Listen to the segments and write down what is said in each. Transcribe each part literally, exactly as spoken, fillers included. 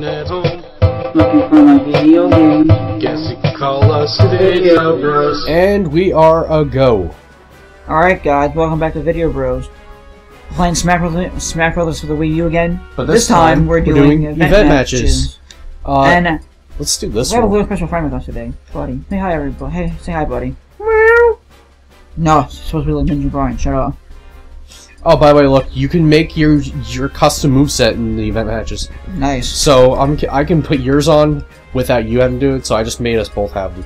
never looking for my video game. Guess you can call us Video Bros. And we are a go. Alright guys, welcome back to Video Bros. We're playing Smash Brothers for the Wii U again. But this, this time, time we're doing, we're doing event, event matches. matches. Uh, and uh, let's do this. We have one. a little special friend with us today. Buddy. Say hi everybody. Hey, say hi buddy. Meow. No, it's supposed to be like Ninja Brian, shut up. Oh, by the way, look, you can make your your custom moveset in the event matches. Nice. So I'm, I can put yours on without you having to do it. So I just made us both have them.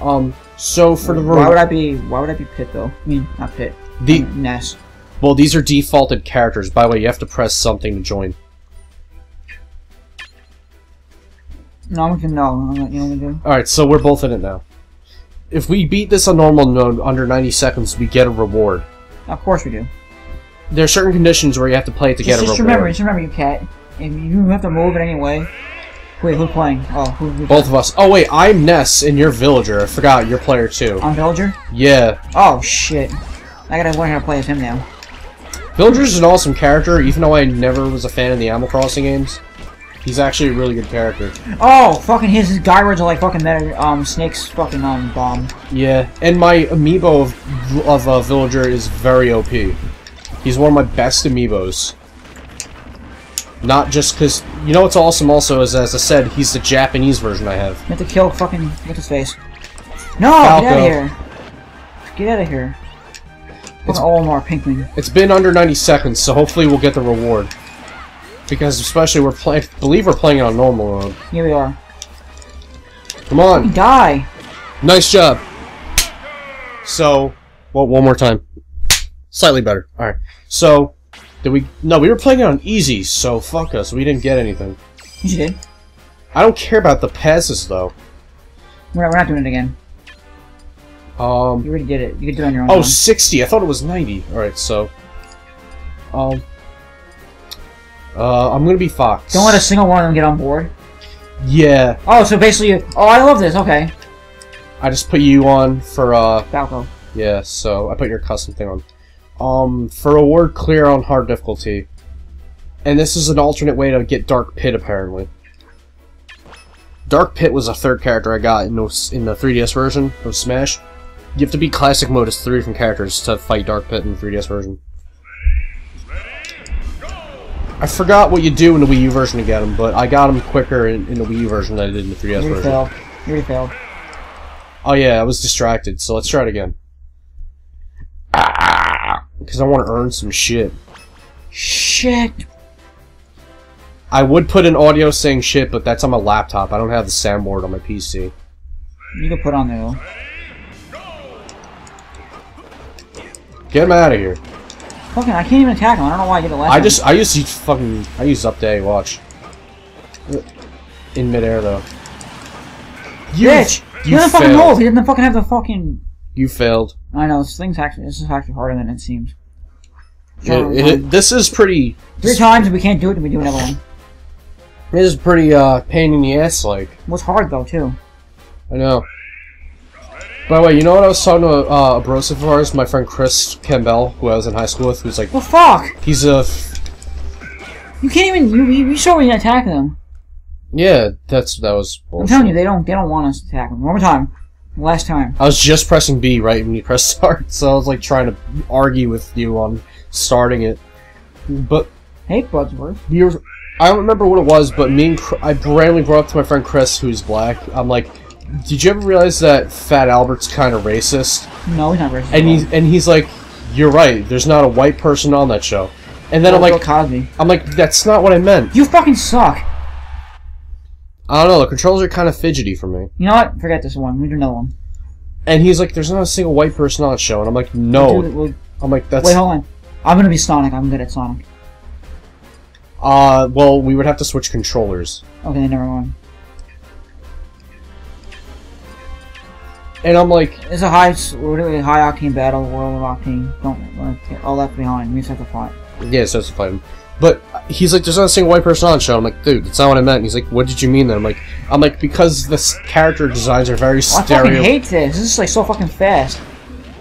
Um. So for the why would I be why would I be Pit though? I mean, not Pit. The I'm Ness. Well, these are defaulted characters. By the way, you have to press something to join. No, I'm gonna no. I'm not gonna do. All right, so we're both in it now. If we beat this on normal mode under ninety seconds, we get a reward. Of course we do. There are certain conditions where you have to play it to just, get a reward. Just remember, just remember, you cat. And you have to move it anyway. Wait, who's playing? Oh, who, who's Both playing? of us. Oh wait, I'm Ness and you're Villager. I forgot, you're player two. I'm Villager? Yeah. Oh shit. I gotta learn how to play as him now. Villager's an awesome character, even though I never was a fan of the Animal Crossing games. He's actually a really good character. Oh, fucking his, his guy words are like fucking that, um, Snake's fucking, um, bomb. Yeah, and my Amiibo of, of uh, Villager is very O P. He's one of my best Amiibos. Not just because... You know what's awesome also is, as I said, he's the Japanese version I have. You have to kill fucking... Look at his face. No! Falco. Get out of here! Get out of here. It's all more Pinkling. It's been under ninety seconds, so hopefully we'll get the reward. Because especially we're playing... I believe we're playing it on normal mode. Here we are. Come on! Die! Nice job! So... Well, one more time. Slightly better. Alright. So, did we... No, we were playing it on easy, so fuck us. We didn't get anything. You did. I don't care about the passes, though. We're not, we're not doing it again. Um... You already did it. You could do it on your own. Oh, time. sixty! I thought it was ninety. Alright, so... Um... Uh, I'm gonna be Fox. Don't let a single one of them get on board. Yeah. Oh, so basically... You, oh, I love this. Okay. I just put you on for, uh... Falco. Yeah, so I put your custom thing on. Um, for reward, clear on hard difficulty. And this is an alternate way to get Dark Pit, apparently. Dark Pit was a third character I got in the, in the three D S version of Smash. You have to be Classic Mode as three different characters to fight Dark Pit in the three D S version. I forgot what you do in the Wii U version to get them, but I got them quicker in, in the Wii U version than I did in the three D S version. You failed. You failed. Oh yeah, I was distracted, so let's try it again. Because I want to earn some shit. Shit! I would put an audio saying shit, but that's on my laptop. I don't have the soundboard on my P C. You can put on there, though. Get him out of here. Fucking, I can't even attack him. I don't know why I did it last I time. just, I used fucking, I used up day, watch. In midair, though. You, Bitch! You, you didn't fucking hold! He didn't fucking have the fucking... You failed. I know, this thing's actually this is actually harder than it seems. So it, it, it, this is pretty. Three times if we can't do it, then we do another one. It is pretty uh, pain in the ass, like. What's hard though, too. I know. By the way, you know what I was talking to uh, a bros of ours, my friend Chris Campbell, who I was in high school with, who's like. Well, fuck. He's a. F you can't even. You you, you saw we didn't attack them. Yeah, that's that was. Bullshit. I'm telling you, they don't they don't want us to attack them. One more time. Last time. I was just pressing B right when you pressed start, so I was like trying to argue with you on starting it. But hey, Budsworth. You're, I don't remember what it was, but me and I randomly brought up to my friend Chris, who's black. I'm like, "Did you ever realize that Fat Albert's kind of racist?" No, he's not racist. And he's and he's like, "You're right. There's not a white person on that show." And then oh, I'm like, Cosby. I'm like, "That's not what I meant." You fucking suck. I don't know, the controls are kind of fidgety for me. You know what? Forget this one. We do another one. And he's like, there's not a single white person on the show. And I'm like, no. We'll we'll... I'm like, that's... Wait, hold on. I'm going to be Sonic. I'm good at Sonic. Uh, well, we would have to switch controllers. Okay, never mind. And I'm like... It's a high, really high octane battle, world of octane. Don't let all left behind. We just have to fight. Yeah, so it's to fight him. But he's like, there's not a single white person on the show. I'm like, dude, that's not what I meant. And he's like, what did you mean then? I'm like, I'm like, because the character designs are very oh, stereo. I fucking hate this. This is like so fucking fast.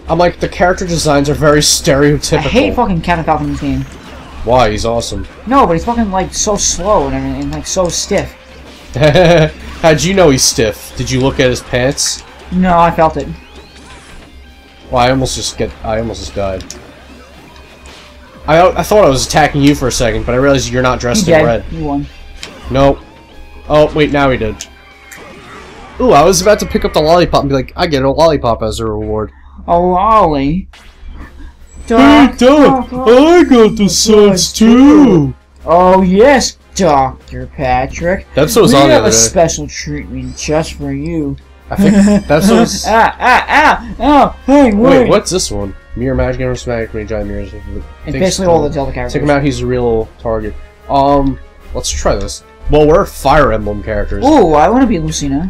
I'm like, the character designs are very stereotypical. I hate fucking Captain Falcon in this game. Why? He's awesome. No, but he's fucking like so slow and everything, and like so stiff. How'd you know he's stiff? Did you look at his pants? No, I felt it. Well, I almost just get I almost just died. I I thought I was attacking you for a second, but I realized you're not dressed in red. You won. Nope. Oh wait, now he did. Ooh, I was about to pick up the lollipop and be like, I get a lollipop as a reward. A lolly. Doc, hey, Doc, Doc, I got the suds too. Oh yes, Doctor Patrick. That's what was we on the other day. We have a special treatment just for you. I think that's what was... ah, ah, ah! Oh, hey, wait. Wait, what's this one? Mirror Magic, Mirror Smack, Green Giant Mirrors. And basically all the Zelda characters. Take him out, he's a real target. Um, let's try this. Well, we're Fire Emblem characters. Ooh, I want to be Lucina.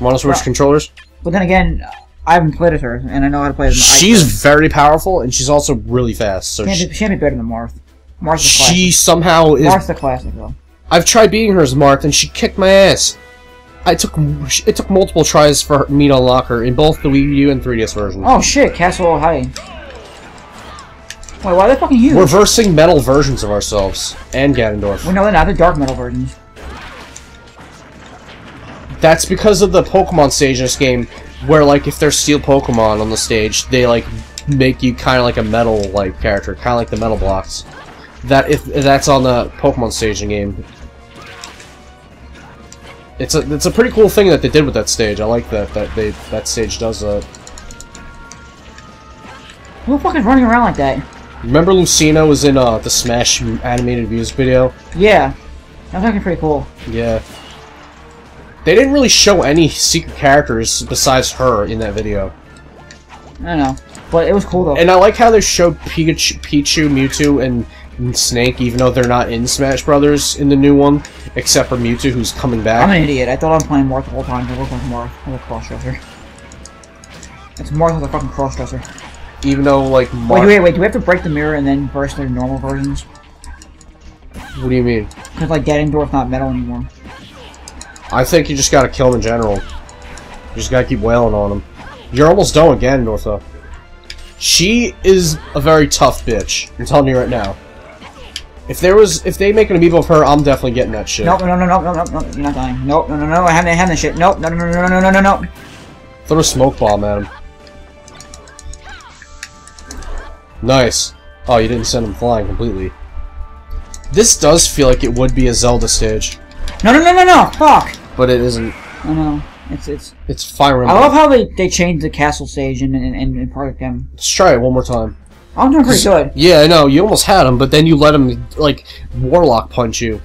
Want to switch well, controllers? But then again, I haven't played with her, and I know how to play with her. She's very powerful, and she's also really fast. So she, she can't be better than Marth. Marth's the classic. She somehow is... Marth's the classic, though. I've tried beating her as Marth, and she kicked my ass. I took it took multiple tries for me to unlock her in both the Wii U and three D S versions. Oh shit, Castle High. Wait, why are they fucking huge? We're versing metal versions of ourselves and Ganondorf. Well, no, they're not. They're dark metal versions. That's because of the Pokemon stage in this game, where like if there's steel Pokemon on the stage, they like make you kind of like a metal like character, kind of like the metal blocks. That if that's on the Pokemon stage in the game. It's a it's a pretty cool thing that they did with that stage. I like that that they that stage does that. Who fucking running around like that? Remember Lucina was in uh the Smash animated music video? Yeah, that was actually pretty cool. Yeah, they didn't really show any secret characters besides her in that video. I don't know, but it was cool though. And I like how they showed Pikachu, Pichu, Mewtwo, and. And Snake, even though they're not in Smash Brothers in the new one, except for Mewtwo, who's coming back. I'm an idiot. I thought I'm playing Marth the whole time. I look like Marth with a crossdresser. It's Marth with a fucking crossdresser. Even though, like, Marth... Wait, wait, wait. Do we have to break the mirror and then burst their normal versions? What do you mean? Because, like, Ganondorf's not metal anymore. I think you just gotta kill him in general. You just gotta keep wailing on him. You're almost done with Ganondorf, though. She is a very tough bitch. I'm telling you right now. If there was, if they make an amiibo of her, I'm definitely getting that shit. Nope, no, no, no, no, no, no, you're not dying. Nope, no, no, no, I haven't had that shit. Nope, no, no, no, no, no, no, no, no. Throw a smoke bomb at him. Nice. Oh, you didn't send him flying completely. This does feel like it would be a Zelda stage. No, no, no, no, no, fuck! But it isn't. I know. It's, it's... It's Fire Emblem. I love how they, they changed the castle stage in, in, in, in Project M. Let's try it one more time. I'm doing pretty good. Yeah, I know. You almost had him, but then you let him, like, Warlock punch you.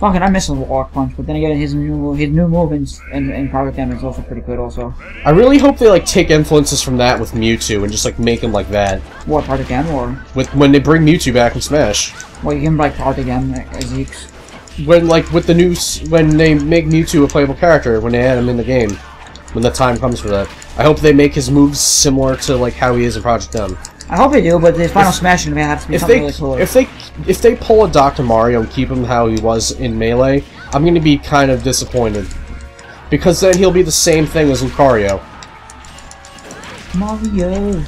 Fucking, I miss the Warlock punch, but then again, his new, his new move in, in, in Project M is also pretty good, also. I really hope they, like, take influences from that with Mewtwo and just, like, make him like that. What, Project M, or...? With, when they bring Mewtwo back in Smash. Well, you can, like, Project M, like, Zeke's. When, like, with the new... When they make Mewtwo a playable character, when they add him in the game. When the time comes for that. I hope they make his moves similar to, like, how he is in Project M. I hope they do, but the final if, smash in have to be something they, really cool. If they if they pull a Doctor Mario and keep him how he was in Melee, I'm gonna be kind of disappointed. Because then he'll be the same thing as Lucario. Mario,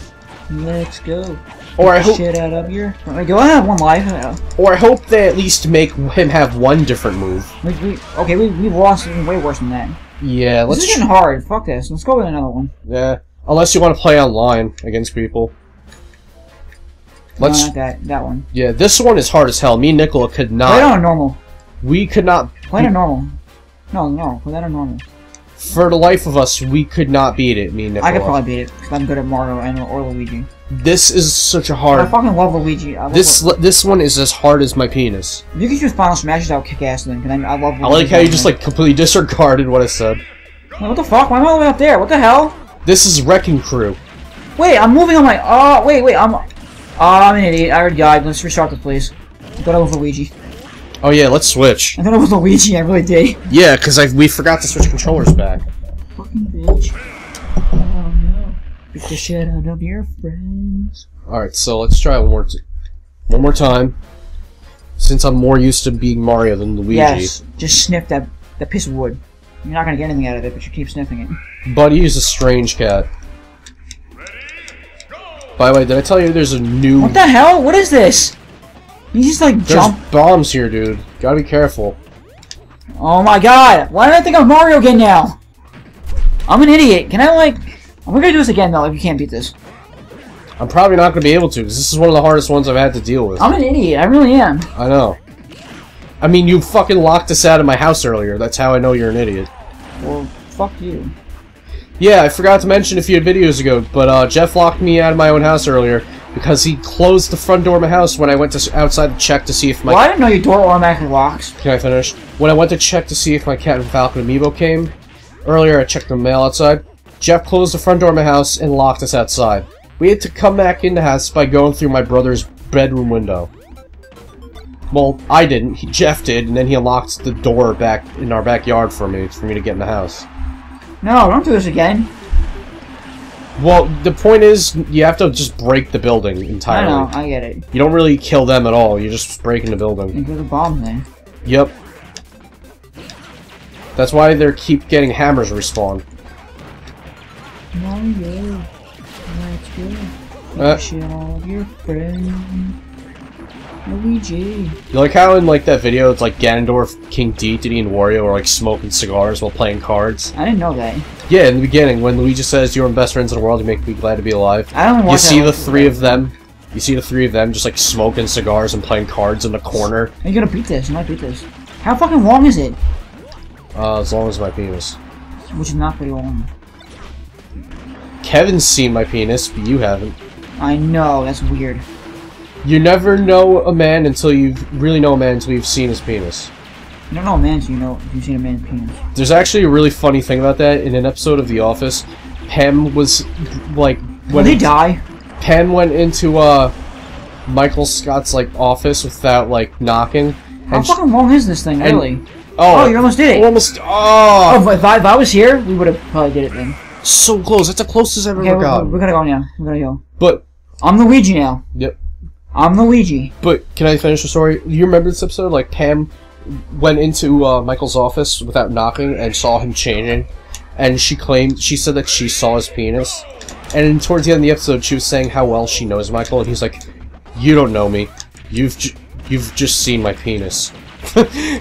let's go. Or I hope shit out of here. Wait, do I have one life? I or I hope they at least make him have one different move. We, we, okay, we we lost even way worse than that. Yeah, let's. This is getting hard. Fuck this. Let's go with another one. Yeah, unless you want to play online against people. Let's, no, not that, that one. Yeah, this one is hard as hell. Me and Nicola could not... Play it on normal. We could not... Play it on normal. No, no, play that on normal. For the life of us, we could not beat it, me and Nicola. I could probably beat it, because I'm good at Mario and or Luigi. This is such a hard... I fucking love Luigi. I love this Lu this one is as hard as my penis. If you could use Final Smashes, I would kick ass then, because I, I love Luigi. I like how you just, like, completely disregarded what I said. Wait, what the fuck? Why am I all the way up there? What the hell? This is Wrecking Crew. Wait, I'm moving on my... Oh, wait, wait, I'm... Oh, I'm an idiot. I already died. Let's restart this, please. I thought I was Luigi. Oh yeah, let's switch. I thought I was Luigi. I really did. Yeah, because I we forgot to switch controllers back. Fucking bitch. Oh no. Get the shit out of your friends. Alright, so let's try one more t one more time. Since I'm more used to being Mario than Luigi. Yes, just sniff that, that piece of wood. You're not going to get anything out of it, but you keep sniffing it. Buddy is a strange cat. By the way, did I tell you there's a new... What the hell? What is this? You just, like, there's jump... bombs here, dude. Gotta be careful. Oh my god! Why did I think of Mario again now? I'm an idiot. Can I, like... I'm gonna do this again, though, if you can't beat this. I'm probably not gonna be able to, because this is one of the hardest ones I've had to deal with. I'm an idiot. I really am. I know. I mean, you fucking locked us out of my house earlier. That's how I know you're an idiot. Well, fuck you. Yeah, I forgot to mention a few videos ago, but uh, Jeff locked me out of my own house earlier because he closed the front door of my house when I went to outside to check to see if my... Well, I didn't know your door automatically locks. Can I finish? When I went to check to see if my Captain Falcon Amiibo came, earlier I checked the mail outside, Jeff closed the front door of my house and locked us outside. We had to come back in the house by going through my brother's bedroom window. Well, I didn't. He, Jeff did, and then he unlocked the door back in our backyard for me, for me to get in the house. No, don't do this again. Well, the point is, you have to just break the building entirely. I know, I get it. You don't really kill them at all, you're just breaking the building. You do the bomb thing. Yep. That's why they keep getting hammers respawn. Mario, that's good. That's all your friends. Luigi. You like how in like that video it's like Ganondorf, King D, Diddy, and Wario are like smoking cigars while playing cards? I didn't know that. Yeah, in the beginning, when Luigi says you're the best friends in the world, you make me glad to be alive. I don't want You see the three play. of them. You see the three of them just like smoking cigars and playing cards in the corner. Are you gonna beat this? You might beat this. How fucking long is it? Uh, as long as my penis. Which is not very long. Kevin's seen my penis, but you haven't. I know, that's weird. You never know a man until you really know a man until you've seen his penis. You don't know a man until you know you've seen a man's penis. There's actually a really funny thing about that. In an episode of The Office, Pam was like when Did he die? Pam went into uh Michael Scott's like office without like knocking. How fucking long is this thing, really? And, oh, oh, you almost did it. Almost. Oh, oh if, I, if I was here, we would have probably did it then. So close. That's the closest I've okay, ever got. We're gonna go now. We're gonna go. But I'm Luigi now. Yep. I'm Luigi. But, can I finish the story? You remember this episode? Like, Pam went into uh, Michael's office without knocking and saw him changing. And she claimed, she said that she saw his penis. And towards the end of the episode, she was saying how well she knows Michael. And he's like, you don't know me. You've, ju you've just seen my penis. It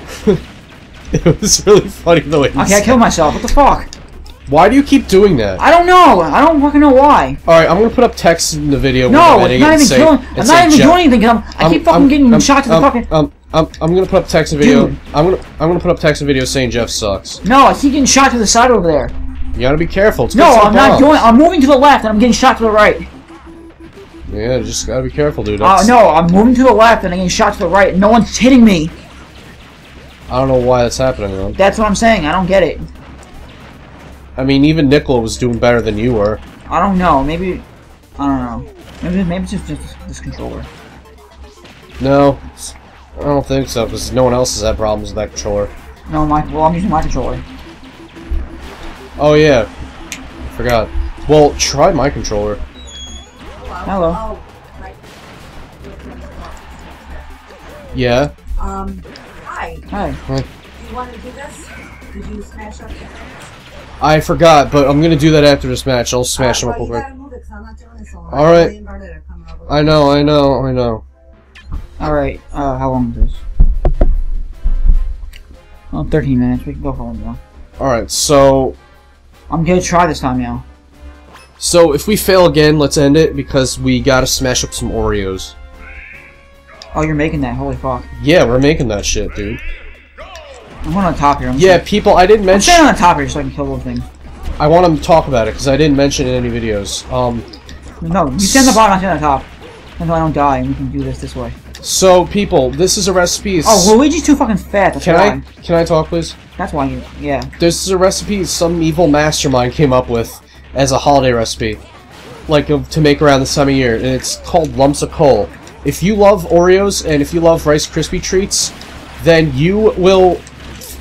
was really funny the way he said. Okay, I killed myself. What the fuck? Why do you keep doing that? I don't know. I don't fucking know why. All right, I'm gonna put up text in the video. No, I'm not even doing. I'm not even doing anything. I'm, I um, keep fucking um, getting um, shot to um, the fucking. Um, um, I'm gonna put up text in video. Dude. I'm gonna, I'm gonna put up text in video saying Jeff sucks. No, I keep getting shot to the side over there. You gotta be careful. It's no, I'm not doing. I'm moving to the left and I'm getting shot to the right. Yeah, just gotta be careful, dude. Oh uh, no, I'm moving to the left and I'm getting shot to the right. No one's hitting me. I don't know why that's happening, man. That's what I'm saying. I don't get it. I mean, even Nicola was doing better than you were. I don't know. Maybe... I don't know. Maybe, maybe it's just, just this controller. No. I don't think so, because no one else has had problems with that controller. No, my... Well, I'm using my controller. Oh, yeah. I forgot. Well, try my controller. Hello. Hello. Yeah? Um, hi. Hi. Hi. Do you want to do this? Did you smash up the... I forgot, but I'm gonna do that after this match. I'll smash uh, him up real quick. Alright. I know, I know, I know. Alright, uh, how long is this? Well, thirteen minutes. We can go for one more. Alright, so... I'm gonna try this time now. So, if we fail again, let's end it, because we gotta smash up some Oreos. Oh, you're making that. Holy fuck. Yeah, we're making that shit, dude. I'm going on top here. I'm yeah, people, I didn't mention... I'm staying on top here so I can kill those things. I want them to talk about it, because I didn't mention it in any videos. Um, no, you stand on the bottom, I stand on top. Until I don't die, and we can do this this way. So, people, this is a recipe... Oh, Luigi's too fucking fat, that's can why. I, can I talk, please? That's why you... Yeah. This is a recipe some evil mastermind came up with as a holiday recipe. Like, to make around this time of year, and it's called Lumps of Coal. If you love Oreos, and if you love Rice Krispie Treats, then you will...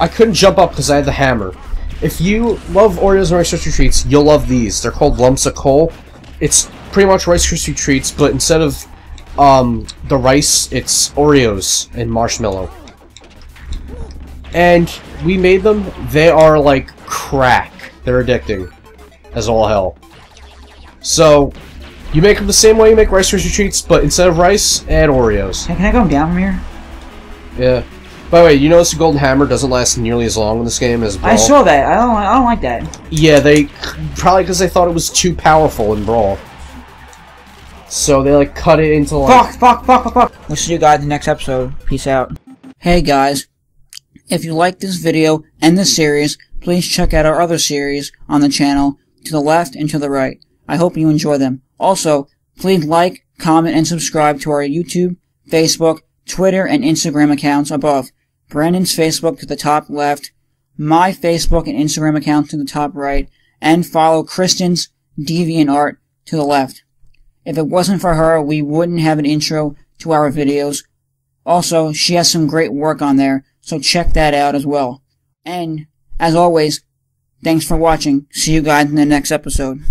I couldn't jump up because I had the hammer. If you love Oreos and Rice Krispie Treats, you'll love these. They're called Lumps of Coal. It's pretty much Rice Krispie Treats, but instead of um, the rice, it's Oreos and marshmallow. And we made them. They are like crack. They're addicting as all hell. So, you make them the same way you make Rice Krispie Treats, but instead of rice, add Oreos. Hey, can I go down from here? Yeah. By the way, you notice the golden hammer doesn't last nearly as long in this game as Brawl? I saw that. I don't, I don't like that. Yeah, they... Probably because they thought it was too powerful in Brawl. So they, like, cut it into, like... Fuck, fuck, fuck, fuck, fuck! We'll see you guys in the next episode. Peace out. Hey, guys. If you like this video and this series, please check out our other series on the channel, To the Left and To the Right. I hope you enjoy them. Also, please like, comment, and subscribe to our YouTube, Facebook, Twitter, and Instagram accounts above. Brandon's Facebook to the top left, my Facebook and Instagram account to the top right, and follow Kristen's DeviantArt to the left. If it wasn't for her, we wouldn't have an intro to our videos. Also, she has some great work on there, so check that out as well. And, as always, thanks for watching. See you guys in the next episode.